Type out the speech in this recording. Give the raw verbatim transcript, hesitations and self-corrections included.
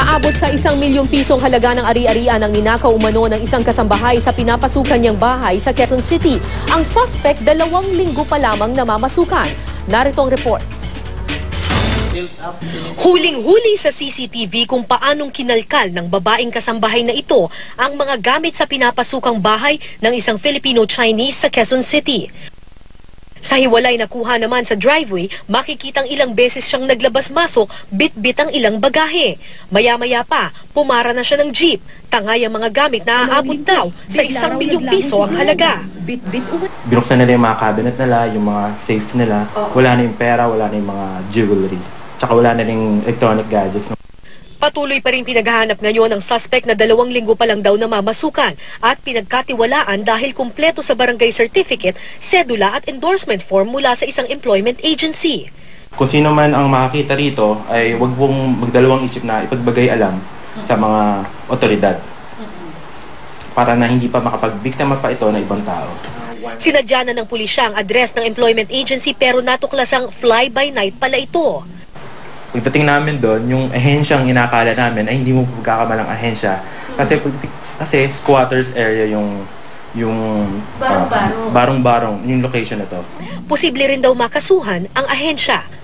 Aabot sa isang milyong pisong halaga ng ari-arian ang ninakaw umano ng isang kasambahay sa pinapasukan niyang bahay sa Quezon City. Ang suspect, dalawang linggo pa lamang namamasukan. Narito ang report. Huling-huli sa C C T V kung paanong kinalkal ng babaeng kasambahay na ito ang mga gamit sa pinapasukang bahay ng isang Filipino-Chinese sa Quezon City. Sa hiwalay na kuha naman sa driveway, makikitang ilang beses siyang naglabas-masok, bit-bit ang ilang bagahe. Maya-maya pa, pumara na siya ng jeep. Tangay ang mga gamit na aabot daw sa isang milyong piso ang halaga. Binuksan nila yung mga cabinet nila, yung mga safe nila. Wala na yung pera, wala na yung mga jewelry. Tsaka wala na rin electronic gadgets. Patuloy pa rin pinaghahanap ngayon ang suspect na dalawang linggo pa lang daw namamasukan at pinagkatiwalaan dahil kumpleto sa barangay certificate, sedula at endorsement form mula sa isang employment agency. Kung sino man ang makakita rito ay huwag pong magdalawang isip na ipagbigay alam sa mga otoridad para na hindi pa makapagbiktima pa ito ng ibang tao. Sinadya na ng pulisya ang address ng employment agency pero natuklasang fly-by-night pala ito. Pagdating namin doon, yung ahensyang inakala namin ay hindi mo pagkakamalang ahensya. Kasi, kasi squatters area yung yung barong-barong uh, yung location na to. Posible rin daw makasuhan ang ahensya.